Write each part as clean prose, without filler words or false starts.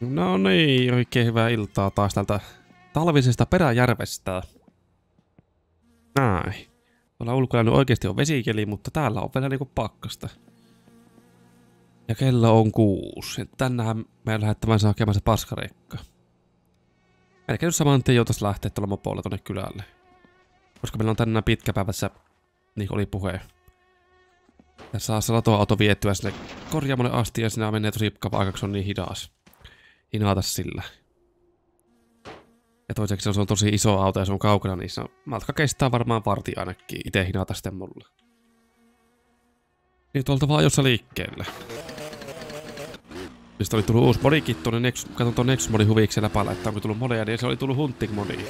No niin, oikein hyvää iltaa taas tältä talvisesta Peräjärvestä. Näin. Tuolla ulkona nyt oikeasti on vesikeli, mutta täällä on vielä niinku pakkasta. Ja kello on 6. Tänään me lähdetään hakemaan se paskarekka. Melkein nyt saman tien joutais lähteä tuolla mopolla tonne kylälle. Koska meillä on tänään pitkä päivässä, niin kuin oli puhe. Ja saa se latoauto viettyä sinne korjaamolle asti ja sinä menee tosi kavaa, koska se on niin hidas. Hinaata sillä. Ja toiseksi se on tosi iso auto ja se on kaukana, niin se matka kestää varmaan vartin ainakin. Itse hinaata sitten mulle. Niin tuolta vaan jossa liikkeelle. Mistä oli tullut uusi modikin tuonne, katson tuon Nexus-modin huvikseen läpäällä, että onko tullut modeja, niin se oli tullut Hunting-modiin.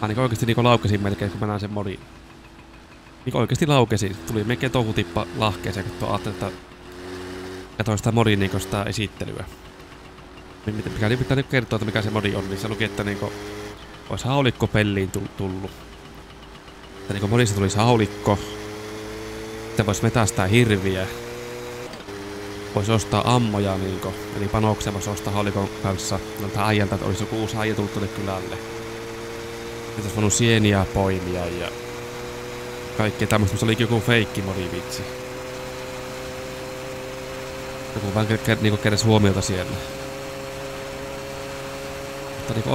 Ainakin oikeesti niinku laukesin melkein, kun mä näin sen modin. Niinku oikeesti laukesin. Tuli melkein touhutippa lahkeeseen, kun tuo ajattelin, että katoin sitä modin niinku sitä esittelyä. Mikä niin pitää kertoa, että mikä se modi on, niin se luki, että niinku olisi haulikko pelliin tullut. Että niinku modissa tulisi haulikko. Sitten voisi metästää hirviä. Voisi ostaa ammoja niinku. Eli panoksia voisi ostaa haulikon kanssa. Noilta äijältä, että olisi joku uusi äijä tullut tuonne kylälle. Nyt olisi voinut sieniä poimia ja kaikkea tämmöistä. Se oli joku feikki modi vitsi. Joku vähän niinku keräs huomiota siellä. Niinku,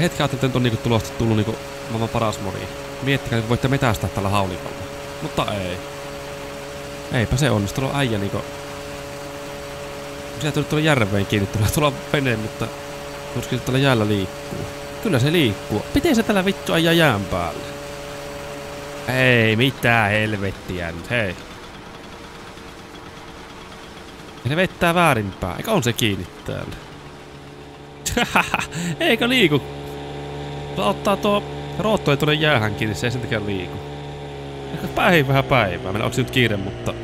hetki ajattelin, että on niinku tulosta tullut niinku maailman paras modi. Miettikää, että voitte metästää tällä haulikolla. Mutta ei. Eipä se onnistunut äijä niinku. Sitä tuli tuolla järveen kiinni, tuolla vene, mutta tuskin tällä jäällä liikkuu. Kyllä se liikkuu. Miten se tällä vittu ajaa jään päälle? Ei mitään helvettiä nyt, hei. Ja ne vettää väärinpäin, eikä on se kiinni täällä. Eikä liiku. Tää ottaa tuo rootto ei tuonne jäähän kiinni, se ei sen takia liiku. Ehkä päivää. Meillä onks nyt kiire, mutta...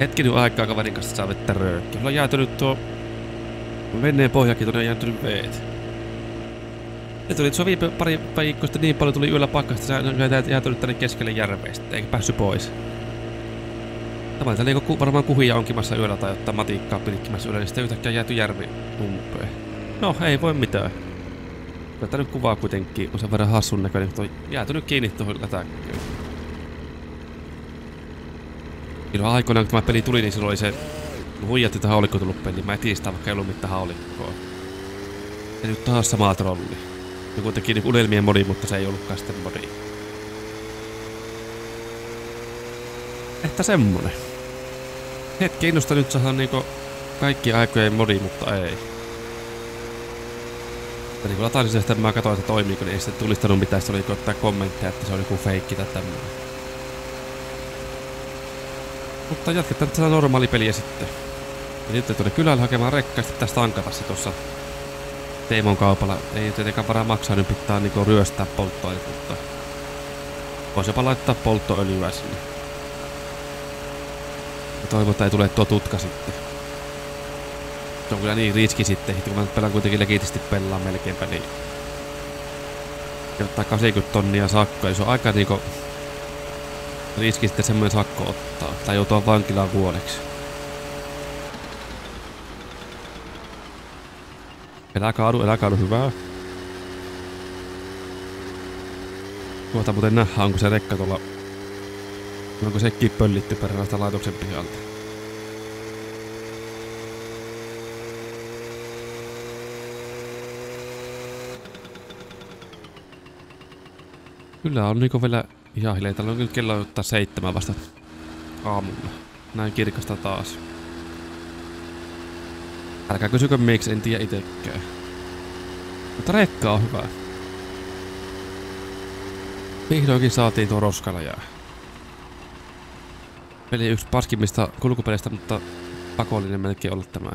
Hetkinen aikaa kaverin kanssa saa vettä röökkiä. Mulla on jäätynyt tuo... Veneen pohjakin tuonne on jäätynyt veet. Ne tuli tuossa viime pari viikkoa sitten niin paljon tuli yöllä pakkasta, että sä jäätynyt tänne keskelle järveistä, eikä päässy pois. Tämä oli täällä varmaan kuhia onkimassa yöllä tai ottaa matikkaa pilkkimässä yöllä, niin sitten yhtäkkiä jääty järvi umpeen. No, ei voi mitään. Tätä nyt kuvaa kuitenkin, on sen verran hassun näköinen, kun on jäätynyt kiinni tuohon lätäkköön. Silloin aikoinaan, kun tämä peli tuli, niin silloin oli se... Huijatti, että haulikko tullut peliin. Mä etistään vaikka ei ollut mitään haulikkoa. Ja nyt taas sama trolli. Joku teki niin unelmien modi, mutta se ei ollutkaan sitten modi. Että semmonen. Hetki innosta nyt saadaan niinku... Kaikki aikojen modi, mutta ei. Ja niin kun latasin sen, että mä katsoin, että toimiiko, niin ei sitten tulistanut mitään. Se oli jotain kommentteja, että se on joku feikki tai tämmönen. Mutta jatketaan tätä normaali peliä sitten. Ja nyt tuonne kylälle hakemaan rekkaa, sitten pitäis tankata se tuossa Teimon kaupalla. Ei tietenkään varaa maksaa, niin pitää niinku ryöstää polttoainetta, mutta... Voisi jopa laittaa polttoöljyä sinne. Ja toivon, että ei tule tuo tutka sitten. Se on kyllä niin riski sitten, kun mä nyt pelaan kuitenkin legitisti pelaa melkeinpä, niin... Ottaa 80 tonnia sakkoa, se on aika niinku... Riski sitten semmoinen sakko ottaa, tai joutua vankilaan vuodeksi. Elä kaadu, hyvää. Kohta muuten nähdään, onko se rekka tuolla... Onko sekin pöllitty perhänästä laitoksen pihalta. Kyllä on niinku vielä... Ihan hiljaa, täällä on kyllä kello ottaa 7 vasta aamulla. Näin kirkasta taas. Älkää kysykö miksi, en tiedä itekään. Mutta rekka on hyvä. Vihdoinkin saatiin tuo roskalajaa. Peli yksi paskimmista kulkupelistä, mutta pakollinen melkein ollut tämä.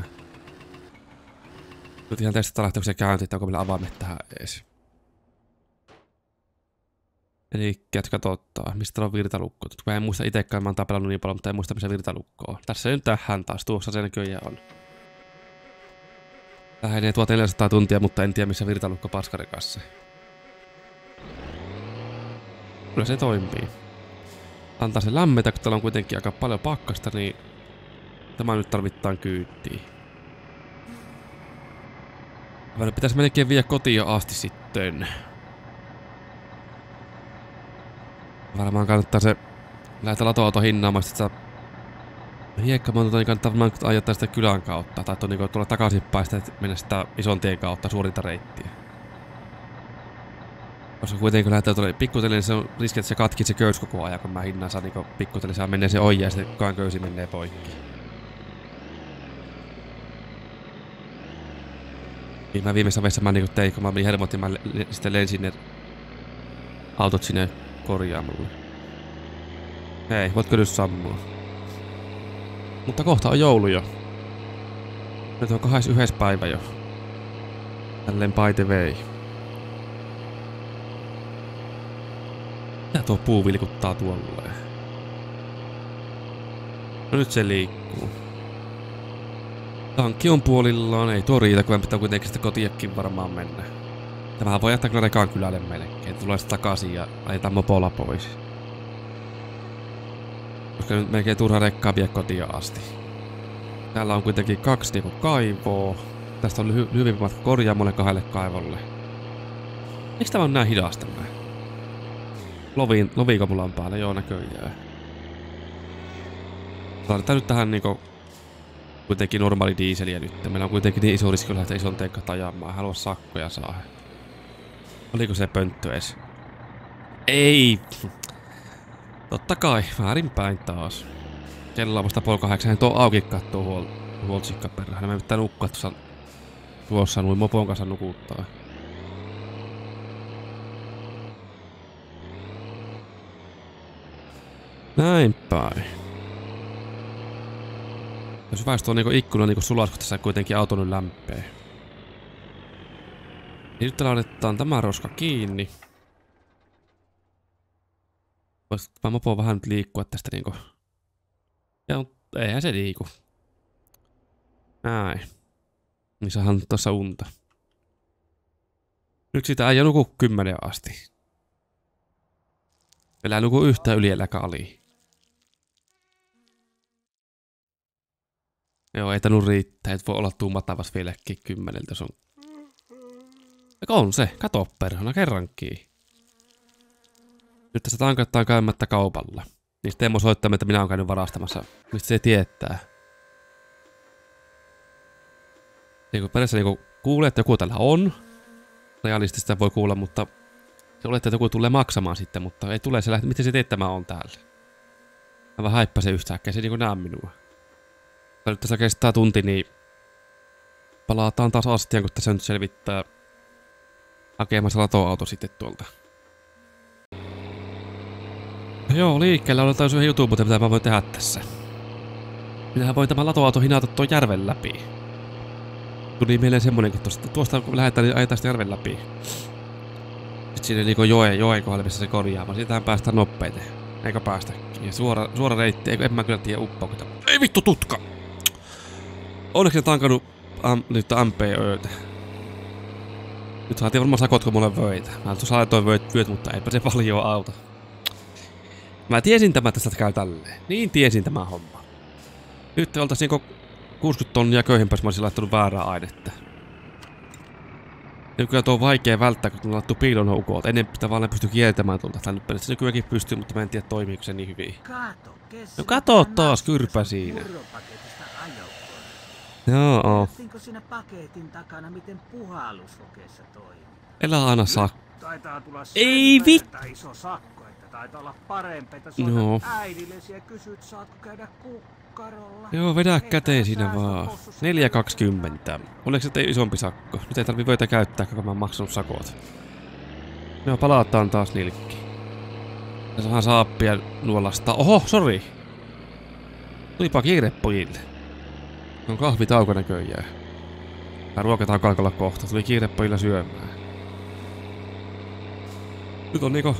Nyt ihan testataan lähteekö se käyntiin, että onko meillä avaimet tähän ees. Eli katsotaan, mistä täällä on virtalukko. Mä en muista itekään, mä oon pelannut niin paljon, mutta en muista missä virtalukko on. Tässä ei nyt tähän taas, tuossa se näköjään on. Lähenee 1400 tuntia, mutta en tiedä missä virtalukko paskarikassa. Kyllä se toimii. Antaa se lämmetä, kun täällä on kuitenkin aika paljon pakkasta, niin... Tämä nyt tarvittaan kyyttiin. Pitäisi melkein viedä kotiin asti sitten. Varmaan kannattaa se lähteä latoauto hinnaamaan, sit hiekkamonta niin kannattaa varmaan ajattaa sitä kylän kautta, tai niin tulla takaisinpäin sitä, että mennä sitä ison tien kautta suurinta reittiä. Koska kuitenkin kun lähtee tuolle pikkutelille, niin se on riski, että se katkii se köys koko ajan, kun mä hinnan saa niin pikkutelille, saa menee se oji ja sitten kukaan köysi menee poikki. Niin mä viimeisessä vaiheessa mä niin tein, kun mä menin helmotin, mä sitten lensin ne autot sinne korjaamulle. Hei, voitko nyt sammua? Mutta kohta on joulu jo. Nyt on 21. päivä jo. Tälleen by the way. Mitä tuo puu vilkuttaa tuolleen? No nyt se liikkuu. Tankki on puolillaan, ei tuo riitä, kun pitää kuitenkin sitä kotiakin varmaan mennä. Tämähän voi jättää kyllä rekaan kylälle melkein. Tulee sitten takaisin ja ajetaan mopolla pois. Koska nyt melkein turha rekkaa vie kotiin asti. Täällä on kuitenkin kaksi niinku kaivoa. Tästä on hyvin matka korjaamolle kahdelle kaivolle. Miksi tämä on näin hidasta? Loviiko mulla on päällä? Joo, näköjään. Laitetaan nyt tähän niinku kuitenkin normaali diiseliä nyt. Meillä on kuitenkin niin iso riski lähteä ison teikka tajamaan. Haluan sakkoja saa. Oliko se pönttö edes? Ei! Totta kai, väärinpäin taas. Kello on vasta 7:30, tuo auki kattoo huoltsikka perään. Mä pitää nukkua tuossa noin mopon kanssa nukuttaa. Näin päin. Jos väistö tuo niinku ikkuna niinku sulasko tässä kuitenkin auto nyt lämpee. Nyt täällä otetaan tämä roska kiinni. Voisi tämä mopo vähän nyt liikkua tästä niinku. Ja eihän se liiku. Näin. Niin saahan nyt tossa unta. Nyt sitä äijä nuku 10 asti. Elää nuku yhtään yli eläkä aliin. Joo, ei tainnut riittää, et voi olla tuumatavas vieläkin 10 sun. Eikä on se, kato perhana kerrankin. Nyt tässä tankattaa käymättä kaupalla. Niin Teimo soittaa, että minä olen käynyt varastamassa. Mistä se tietää? Niin kun perässä niin kuulee, että joku tällä on. Realistista voi kuulla, mutta se olettaa, että joku tulee maksamaan sitten, mutta ei tule se lähteä. Miten se tietää, että mä oon täällä? Mä vähän häippäsen yhtäkkiä, se ei niin näe minua. Nyt tässä kestää tunti, niin palataan taas astiaan, kun tässä nyt selvittää hakemassa latoauto sitten tuolta. Joo, liikkeellä on jotain juttuja, mitä mä voin tehdä tässä. Minähän voin tämän latoauto hinata tuon järven läpi. Tuli mieleen semmonenkin tuosta. Tuosta kun lähdetään, niin ajetaan järven läpi. Sitten siinä niinku joen kohdalla, missä se korjaamaan. Siitähän päästään nopeiten. Eikä päästäkin. Ja suora reitti. En mä kyllä tiedä uppaako. Ei vittu tutka! Onneksi ne tankannut nyt MPÖtä. Nyt saatiin varmaan sakotko mulle vöitä. Mä tuossa laitoin vyöt, mutta eipä se paljon auta. Mä tiesin tämä tästä käy tälleen. Niin tiesin tämä homma. Nyt oltais niinku 60 tonnia köyhempäs mä olisin laittanut väärää ainetta. Nyt kyllä tuo on vaikea välttää, kun on laittu piilonhoukot. Ennen pitää vaan pysty kiertämään tuolta. Tänne periaatteessa nykyäänkin pystyy, mutta mä en tiedä toimiiko se niin hyvin. No kato taas, kyrpä siinä. Joo. Elä aina sakko. Ei vittu! Taitaa olla parempi, että soitat äidillesi ja kysyt, saatko käydä kukkarolla. Joo, vedä käteen siinä vaan. 4,20. Oliko se isompi sakko? Nyt ei tarvi vöitä käyttää, kun mä oon maksanut sakot. Joo, palataan taas nilkki. Tässä onhan saappia nuolasta. Oho, sori! Tulipa kiire pojille. On kahvitauko näköjään. Tää ruokatauko alkaa olla kohta. Tuli kiire pojilla syömään. Nyt on niinku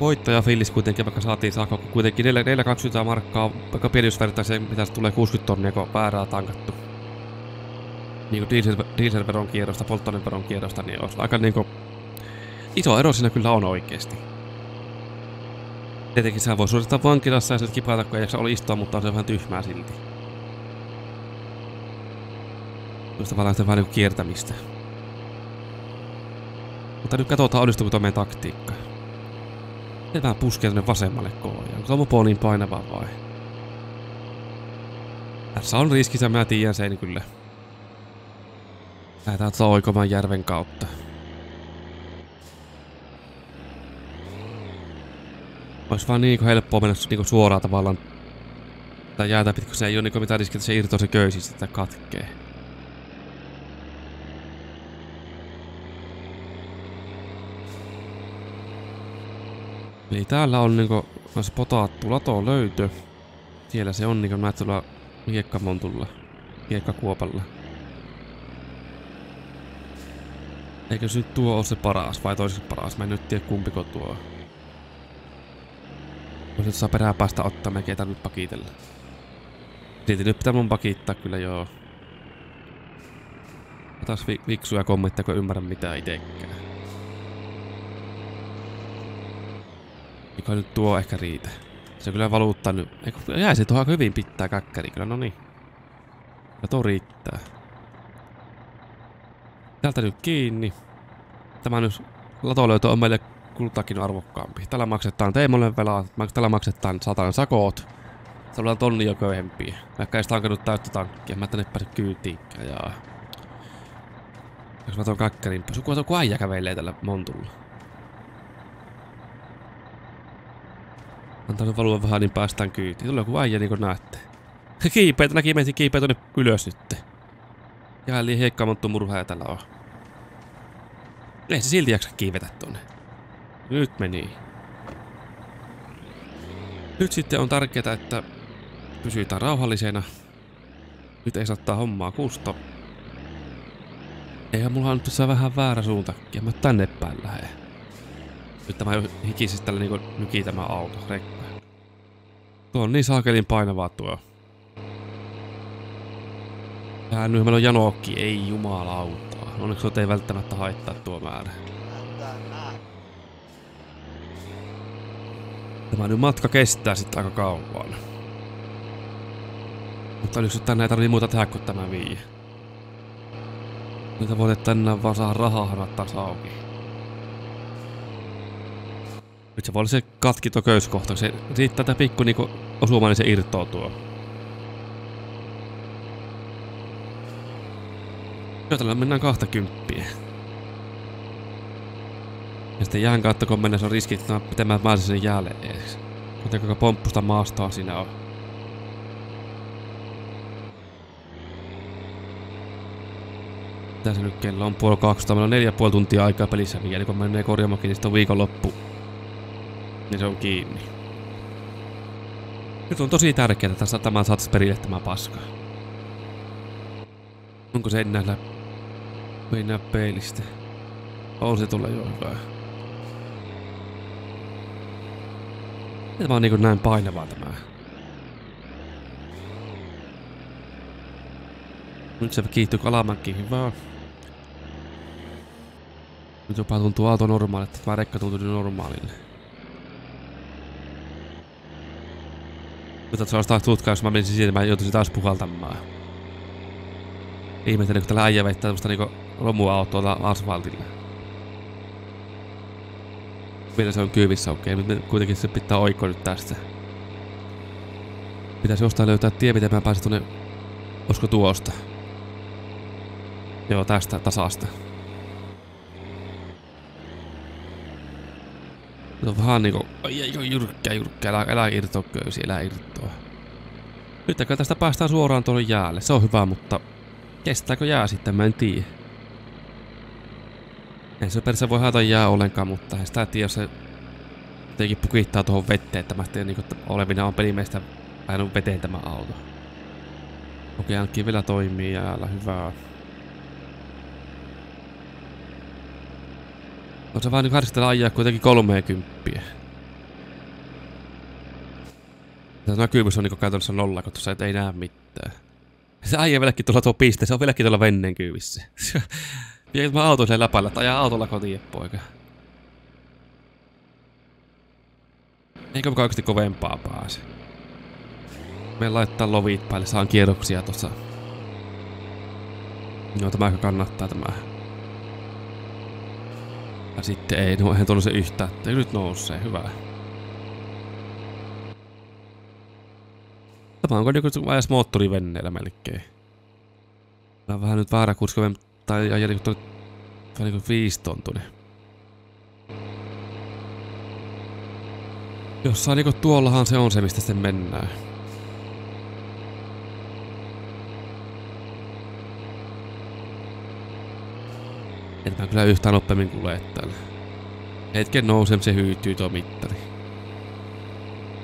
voittaja fiilis kuitenkin, vaikka saatiin sakko, kun kuitenkin 4,20 markkaa, vaikka pieni jos vertaa se, mitä se tulee 60 tonnia, kun on väärää tankattu. Niin kuin dieselveron kierrosta, polttoaineveron kierrosta, niin on aika niinku iso ero siinä kyllä on oikeesti. Tietenkin sehän voi suorittaa vankilassa ja se nyt kipata, kun ei jaksa ole istua, mutta on se vähän tyhmää silti. Tuosta vaan lähtee vähän niinku kiertämistä. Mutta nyt katsotaan, onnistuuko tuo meidän taktiikka. Ne vähän puskee tonne vasemmalle koojaan. Onko tuo mopo niin painava vai? Tässä on riskissä, mä tiedän sen kyllä. Lähdetään tuolla oikomaan järven kautta. Ois vaan niinku helppoa mennä niinku suoraan tavallaan. Tää jäätä pitkä, kun se ei oo niinku mitään riskiä, että se irtoaa se köysistä, että katkee. Eli täällä on niinku noissa potaattu lato löytö. Siellä se on niinku näytöllä hiekkamontulla, hiekkakuopalla. Eikö se nyt tuo ole se paras vai toiseksi paras? Mä en nyt tiedä kumpiko tuo. Jos nyt saa peräpäästä ottaa, mä keitä nyt pakitella. Silti nyt pitää mun pakittaa kyllä joo. Otas viksuja kommentteja, kun ymmärrän mitään itekään. Eikä nyt tuo ehkä riitä. Se kyllä valuuttaa nyt. Jää se tuohon hyvin pitää kakkäri kyllä, no niin. Ja tuo riittää. Täältä nyt kiinni. Tämä nyt latolöytö on meille kultakin arvokkaampi. Tällä maksetaan Teimolle velat, tällä maksetaan satanen sakot. Se ollaan tonni jo köyhempiä. Vaikka ei sitä hankannut täyttä tankkia, mä tänne pääse kyytiinkään jaa. Jos mä tuon kakkerin pois, kun äijä kävelee tällä montulla. Antaa nyt valua vähän, niin päästään kyytiin. Tulee joku äijä, niin kuin näette. Kiipeitä, näki meitin kiipeä tonne ylös nytte. Jää liian hiekkaamonttu murhaa tällä on. Ei se silti jaksa kiivetä tonne. Nyt meni. Nyt sitten on tärkeää, että pysytään rauhallisena. Nyt ei saa ottaa hommaa kusta. Eihän mulla nyt tässä vähän väärä suuntakin. Mä tänne päin lähden. Nyt tämä jo hikisis tällä niinku nyki tämä auto, rekka. Tuo on niin saakelin painavaa tuo. Tähän nyt meillä on janokki, ei jumalautaa. Onneksi ei välttämättä haittaa tuo määrä. Tämä nyt matka kestää sitten aika kauan. Mutta nyt tänne ei tarvii muuta tehdä kuin tämä viie. Nyt voi tänään vaan saada rahahanat taas auki. Nyt se voi olla se katkito köyskohta, se riittää tätä pikku niinku osumaan, niin se irtoo tuo. Joo, tällä mennään 20. Ja sitten jään kautta, kun mennään, se on riski, että mä pääsen sinne jäälle ees. Kuten kuinka pomppusta maastoa siinä on. Mitä se nyt kello on? Puoli 200. Meillä on 4,5 tuntia aikaa pelissä vielä, niin kun menee korjaamokin, niin sitten on viikonloppu. Niin se on kiinni. Nyt on tosi tärkeää, että tämä saataisiin perille tämä paska. Onko se enää mennä peilistä? On se tulee jo hyvää. Tämä on niinku näin painavaa tämä. Nyt se kiihtyy kalamankin hyvää. Nyt jopa tuntuu auto normaalilta, tämä rekka tuntuu normaalille. Mutta se olisi taas tutkaa, jos mä menisin siitä, mä joutuisin taas puhaltamaan. Ihmettelen, kun tällä äijä veittää tämmöstä niinku romuautoa asfaltilla. Vielä se on kyyvissä, okei. Okay. Nyt kuitenkin se pitää oikoa nyt tästä. Pitäisi jostain löytää tie, miten mä pääsen tonne. Olisiko tuosta? Joo, tästä tasasta. Nyt on vähän niinku... Ai jyrkkää. Elä irtoa köysi, elä irtoa. Nyt tästä päästään suoraan tuonne jäälle. Se on hyvä, mutta... Kestääkö jää sitten? Mä en tiedä. Ei se perissä voi haeta jää ollenkaan, mutta ei sitä tiedä, jos se jotenkin pukittaa tuohon vetteen. Tämä sitten niin olevina on pelimeistä ajanut veteen tämä auto. Okei, ainakin vielä toimii jäällä. Hyvää. On se vähän niin harjoitella ajaa kuitenkin 30. Tämä näkyvyys on niin käytännössä nolla, kun tuossa ei näe mitään. Se äijä vieläkin tuolla tuo piste, se on vieläkin tuolla venneen kyyvissä. Pitäis mä auton siellä läpällä, että ajaa autolla kotiin, poika. Eikö mukaan oikeasti kovempaa pääse? Me laittaa lovit päälle, saan kierroksia tossa. Joo, tämä kannattaa tämä. Ja sitten ei, no eihän tuolla se yhtään. Nyt nousee, hyvä. Tämä onko joku ajas moottorivenneellä melkein. Tää on vähän nyt väärä kurska, tai ajaa niinku tuonne vähän niinku 5 tontunen. Jossain niinku tuollahan se on se, mistä sitten mennään. En mä kyllä yhtään nopeammin kulje täällä. Hetken nousee, se hyytyy tuo mittari.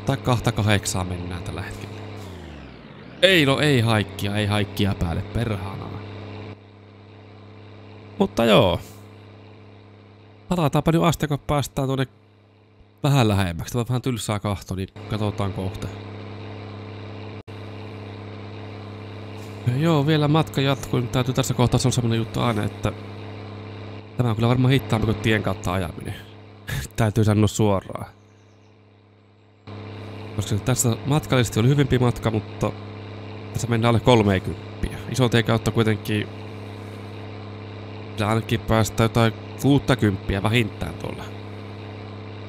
Tai 2.8 mennään tällä hetkellä. Ei no, ei haikkia päälle, perhana. Mutta joo. Palataanpa nyt asti, kun päästään tuonne vähän lähemmäksi. Tämä on vähän tylsää kahto, niin katsotaan kohta. Ja joo, vielä matka jatkuu. Täytyy tässä kohtaa olla semmonen juttu aina, että... Tämä on kyllä varmaan hittaampi kuin tien kautta ajaminen. Täytyy sanoa suoraan. Koska tässä matkallisesti oli hyvempi matka, mutta... Tässä mennään alle 30. Iso tien kautta kuitenkin... Pitää ainakin päästä jotain 60 vähintään tuolla.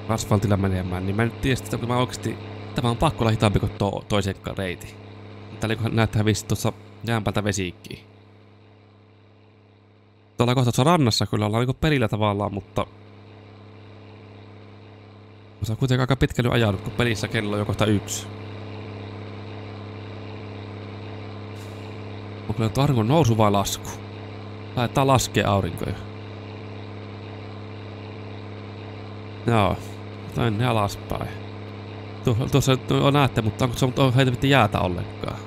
Asfaltilla menemään, niin mä en nyt tiedä, että mä oikeesti... Tämä on pakko olla hitaampi kuin toisen reiti. Täällä kun näyttää vissi tuossa jäänpäältä vesiikkiin. Ollaan kohta tuossa rannassa kyllä, ollaan niinku perillä tavallaan, mutta... Se on kuitenkin aika pitkälle ajanut, kun pelissä kello on jo kohta 1. On kyllä tuo aurinko nousu vai lasku? Laitetaan laskee aurinkoja. Joo, tänne alaspäin. Tuossa on näette, mutta onko se on heitä mitään jäätä ollenkaan?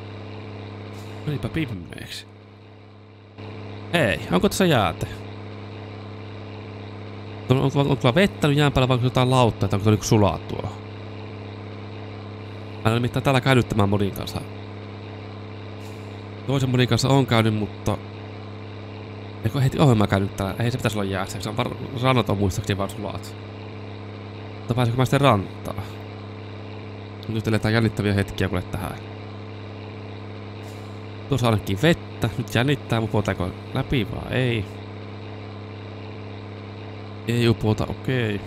Menipä pimmeeksi. Hei, onko tässä jäätä? Onko vettänyt jään päällä vai onko jotain lauttaa, että onko se niinku sulaa tuo? Mä en ole nimittäin täällä käynyt tämän modin kanssa. Toisen modin kanssa on käynyt, mutta... Eikö heti ohjelmaa käynyt täällä? Ei se pitäisi olla jäässä, se on rannat on muistaakseni vaan sulaat. Mutta pääsikö mä sitten rantaa? Nyt eletään jännittäviä hetkiä kuule tähän. Tuossa ainakin vettä, nyt jännittää, upotaanko läpi vaan ei. Ei upota, okei.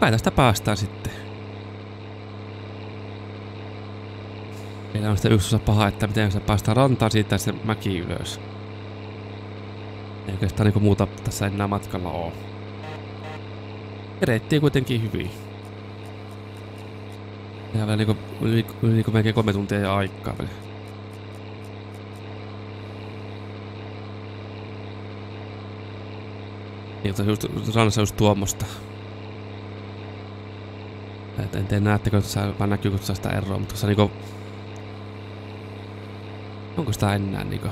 Kai tästä päästään sitten. Meillä on sitten yksi osa paha, että miten sitä päästään rantaan siitä sitten mäki ylös. Ei oikeastaan niinku muuta tässä enää matkalla oo. Erettiin kuitenkin hyvin. Tehdään vielä niinku melkein 3 tuntia ja aikaa vielä. Niin, mutta rannassa just tuommoista. En tiedä näettekö, vaan näkyykö sitä eroa, mutta se niinku... Onko sitä enää niinku...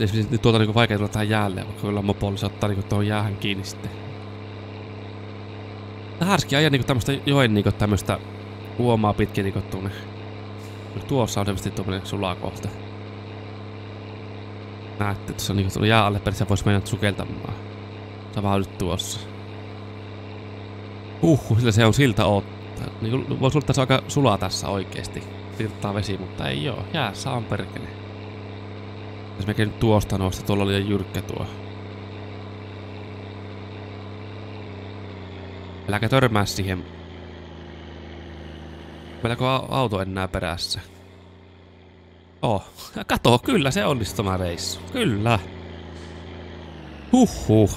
Esimerkiksi tuota niinku vaikea tulla tähän jäälle, vaikka jollain mopolla se ottaa niinku tuohon jäähän kiinni sitten. Härski ajaa niinku tämmöstä joen niinku tämmöstä... Huomaa pitkin niinku tunne. Tuossa on selvästi tuommoinen sulaa kohta. Näette, tuossa on niinku tullut jää alle perissä, voisi mennä sukeltamaan. Se vaan nyt tuossa. Sillä se on siltä ottaa. Niinku voisi olla tässä aika sulaa tässä oikeesti. Virtaa vesi, mutta ei oo. Jäässä on perkele. Jos mekin nyt tuosta nousta, tuolla oli jyrkkä tuo. Äläkä törmää siihen. Meilläkö auto enää perässä? Oh, kato, kyllä se onnistu tämä reissu. Kyllä. Huhhuh.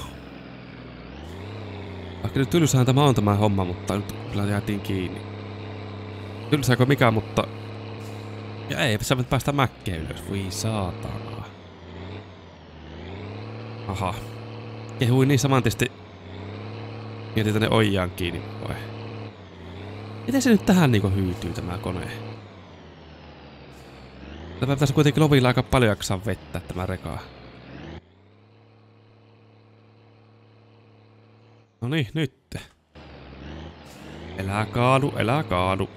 Vaikka nyt tylsähän tämä on tämä homma, mutta nyt kyllä jäätiin kiinni. Tylsääkö mikä, mutta... Ja ei, sä voit päästä mäkkeen ylös. Voi saatana. Aha. Kehui niin samantiesti... Mietin tänne ojaan kiinni, voi. Miten se nyt tähän niinku hyytyy tämä kone? Tämä pitäisi kuitenkin lovilla aika paljon jaksaa vettä tämä rekaa. No niin, nyt. Elää kaadu, elää kaadu.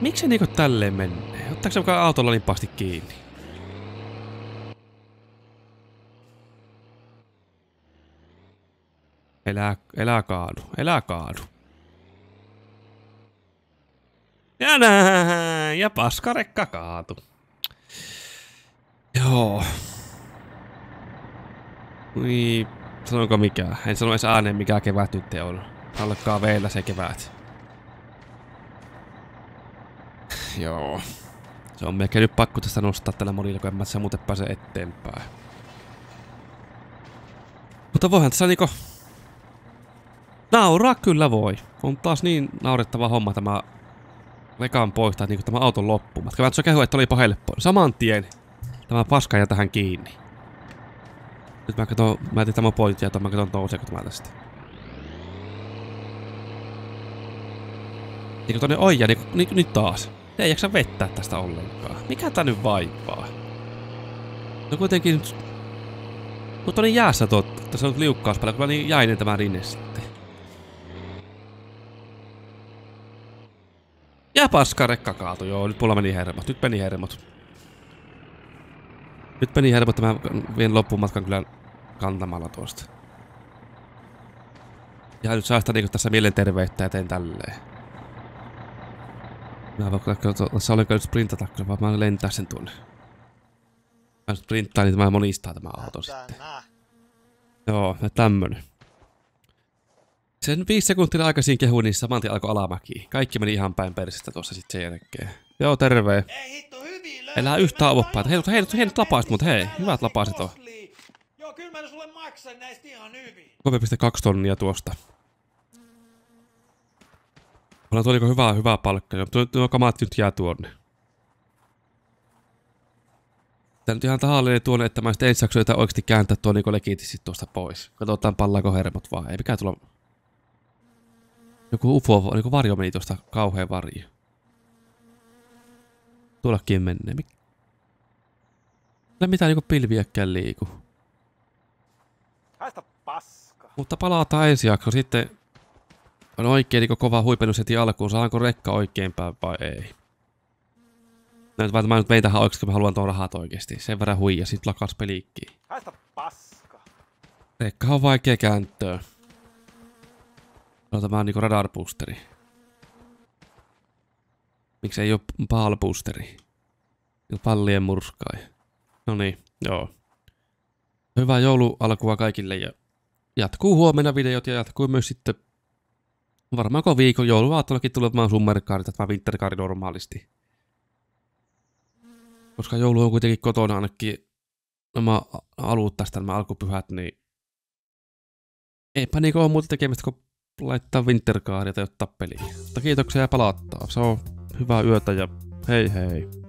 Miksi se niinku tälleen menee? Ottaako se mukaan autolla niin pahasti kiinni? Elää kaadu, elää kaadu. Ja näin, ja paskarekka kaatu. Joo, Joo. Niin, sanonko mikään? En sano edes ääneen mikä kevät nyt on. Alkaa vielä se kevät. Joo. Se on melkein nyt pakko tästä nostaa tällä monilla, kun en mä se muuten pääse eteenpäin. Mutta voihan tässä niinku... Nauraa kyllä voi. On taas niin naurettava homma tämä... Vekaan poistaa niinku tämä auton loppumatka. Mä kehu, että olipa helppo. Saman tien tämä paska jää tähän kiinni. Nyt mä katon, mä etin tämän pointin ja mä katon nouseeko tämä tästä. Niinku tonne oija, niinku nyt taas. Ne ei jaksa vettää tästä ollenkaan. Mikä tää nyt vaipaa? No kuitenkin nyt... Mutta oli jäässä totta. Tässä on nyt liukkaus päällä, kun mä niin jäin tämä rinne sitten. Ja paska, rekka kaatui. Joo, nyt mulla meni hermot. Nyt meni hermot. Nyt meni hermot, mä vien loppumatkan kyllä kantamalla tuosta. Ja nyt saa sitä niinku tässä mielenterveyttä ja teen tälleen. Mä voin katsoa, tässä oliko nyt sprintata, vaan mä lentää sen tuonne. Mä sprinttaan, niin mä monistaa tämä auto sitten. Joo, ja tämmönen. Sen 5 sekuntia aikaisin kehuin, niin samantien alkoi alamäkiin. Kaikki meni ihan päin persestä tuossa sitten sen jälkeen. Joo, terve. Elää yhtään avoppaita. Hei, lapaiset mut, hei. Hyvät lapaiset on. Joo, kyllä mä sulle maksan näistä ihan hyvin. 3,2 tonnia tuosta. Mulla tuli niinku hyvää palkkaa. Nuo kamaat nyt jää tuonne. Tää nyt ihan tahallinen tuonne, että mä sitten ensi jakso jotain oikeesti kääntää tuo niinku legitisti tuosta pois. Katsotaan pallaako hermot vaan. Ei mikään tulla... Joku UFO, niinku varjo meni tuosta, kauhea varjo. Tuollakin menee. Ei mitään niinku pilviäkään liiku. Haista paska. Mutta palataan ensi jakso sitten. On oikein niin kova huipennus heti alkuun, saanko rekka oikein päin vai ei. Näyt vaan, että mä nyt vein tähän oikeesti, kun mä haluan tuon rahat oikeesti. Sen verran huija, sit lakas peliikkiin. Haista paska. Rekka on vaikea kääntöä. No tämä on niinku radar-boosteri. Miksi ei oo paal-boosteri? Pallien murskaaja. Noniin, joo. Hyvää joulualkua kaikille ja jatkuu huomenna videot ja jatkuu myös sitten varmaan koko viikon jouluaattonakin tulemaan summerkaarit, että mä winterkaari normaalisti. Koska joulu on kuitenkin kotona ainakin nämä alut tästä nämä alkupyhät, niin eipä niinku oo muuta tekemistä kuin laittaa winterkaaria tai ottaa peliä. Mutta kiitoksia ja palauttaa. Se on hyvää yötä ja hei hei.